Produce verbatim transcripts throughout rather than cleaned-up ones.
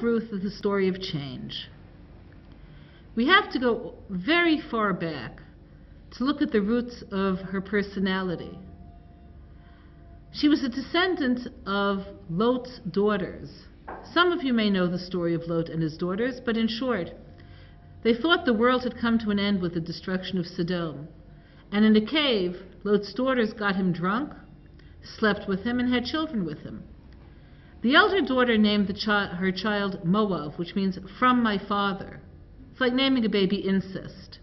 of Ruth is a story of change. We have to go very far back to look at the roots of her personality. She was a descendant of Lot's daughters. Some of you may know the story of Lot and his daughters, but in short, they thought the world had come to an end with the destruction of Sodom. And in a cave, Lot's daughters got him drunk, slept with him, and had children with him. The elder daughter named the chi- her child Moav, which means from my father. It's like naming a baby incest.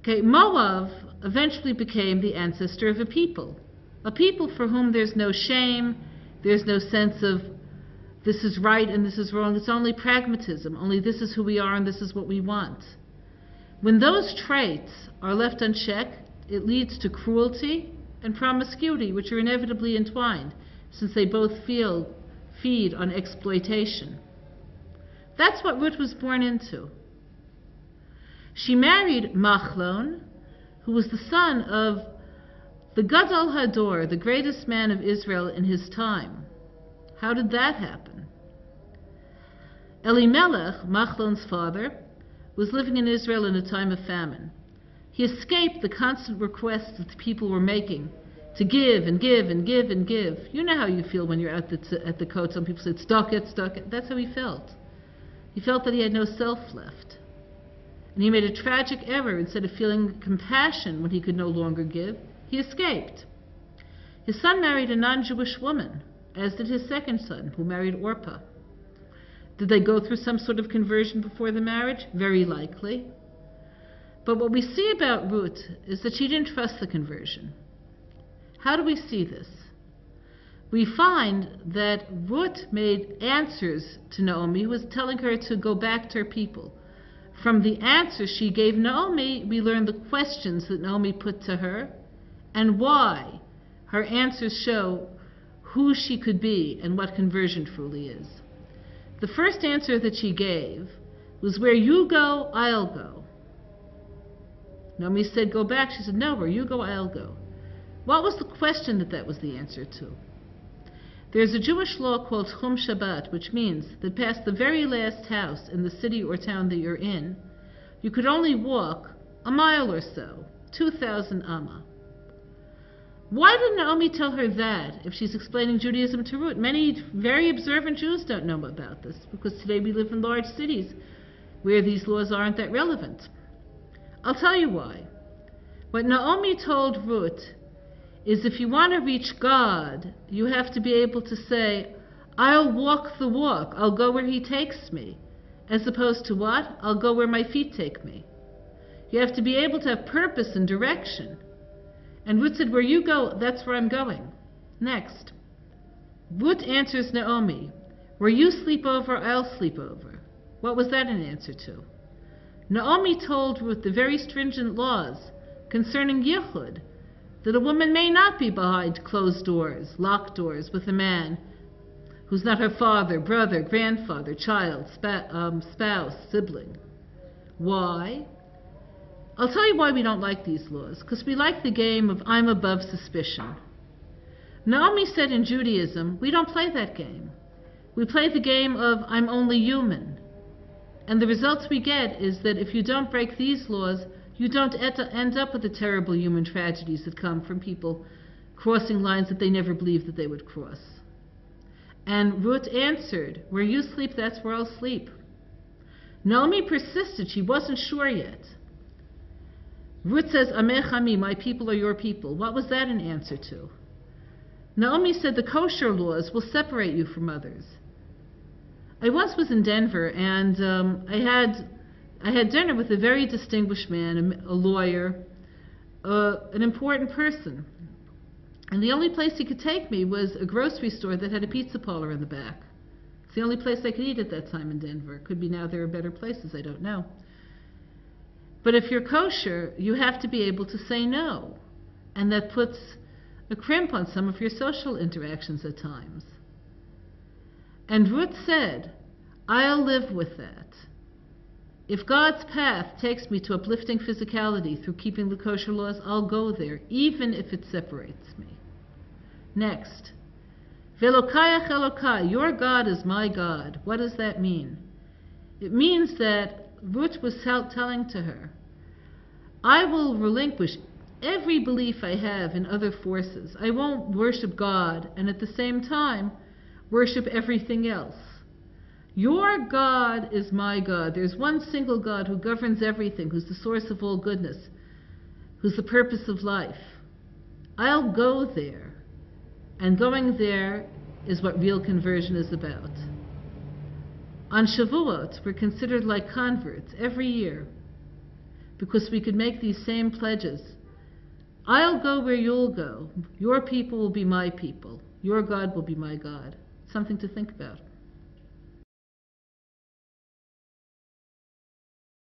Okay, Moav eventually became the ancestor of a people, a people for whom there's no shame, there's no sense of this is right and this is wrong. It's only pragmatism, only this is who we are and this is what we want. When those traits are left unchecked, it leads to cruelty and promiscuity, which are inevitably entwined, since they both feel, feed on exploitation. That's what Ruth was born into. She married Machlon, who was the son of the Gadol Hador, the greatest man of Israel in his time. How did that happen? Elimelech, Machlon's father, was living in Israel in a time of famine. He escaped the constant requests that the people were making to give and give and give and give. You know how you feel when you're at the, t- at the coat. Some people say, it's stuck, it's stuck. That's how he felt. He felt that he had no self left. And he made a tragic error. Instead of feeling compassion when he could no longer give, he escaped. His son married a non-Jewish woman, as did his second son, who married Orpah. Did they go through some sort of conversion before the marriage? Very likely. But what we see about Ruth is that she didn't trust the conversion. How do we see this? We find that Ruth made answers to Naomi, who was telling her to go back to her people. From the answers she gave Naomi, we learn the questions that Naomi put to her and why her answers show who she could be and what conversion truly is. The first answer that she gave was, where you go, I'll go. Naomi said, go back. She said, no, where you go, I'll go. What was the question that that was the answer to? There's a Jewish law called Chum Shabbat, which means that past the very last house in the city or town that you're in, you could only walk a mile or so, two thousand amma. Why did Naomi tell her that if she's explaining Judaism to Ruth? Many very observant Jews don't know about this, because today we live in large cities where these laws aren't that relevant. I'll tell you why. What Naomi told Ruth is, if you want to reach God, you have to be able to say, I'll walk the walk, I'll go where he takes me, as opposed to what? I'll go where my feet take me. You have to be able to have purpose and direction. And Ruth said, where you go, that's where I'm going. Next, Ruth answers Naomi, where you sleep over, I'll sleep over. What was that an answer to? Naomi told Ruth the very stringent laws concerning Yehud, that a woman may not be behind closed doors, locked doors, with a man who's not her father, brother, grandfather, child, spa- um, spouse, sibling. Why? I'll tell you why we don't like these laws, because we like the game of I'm above suspicion. Naomi said in Judaism, we don't play that game. We play the game of I'm only human. And the results we get is that if you don't break these laws, you don't end up with the terrible human tragedies that come from people crossing lines that they never believed that they would cross. And Ruth answered, where you sleep, that's where I'll sleep. Naomi persisted. She wasn't sure yet. Ruth says, Amech Ami, my people are your people. What was that an answer to? Naomi said, the kosher laws will separate you from others. I once was in Denver, and um, I had... I had dinner with a very distinguished man, a lawyer, uh, an important person. And the only place he could take me was a grocery store that had a pizza parlor in the back. It's the only place I could eat at that time in Denver. Could be now there are better places, I don't know. But if you're kosher, you have to be able to say no. And that puts a crimp on some of your social interactions at times. And Ruth said, I'll live with that. If God's path takes me to uplifting physicality through keeping the kosher laws, I'll go there, even if it separates me. Next, Velokayach Elokai, your God is my God. What does that mean? It means that Ruth was telling to her, I will relinquish every belief I have in other forces. I won't worship God and at the same time worship everything else. Your God is my God. There's one single God who governs everything, who's the source of all goodness, who's the purpose of life. I'll go there. And going there is what real conversion is about. On Shavuot, we're considered like converts every year because we could make these same pledges. I'll go where you'll go. Your people will be my people. Your God will be my God. Something to think about.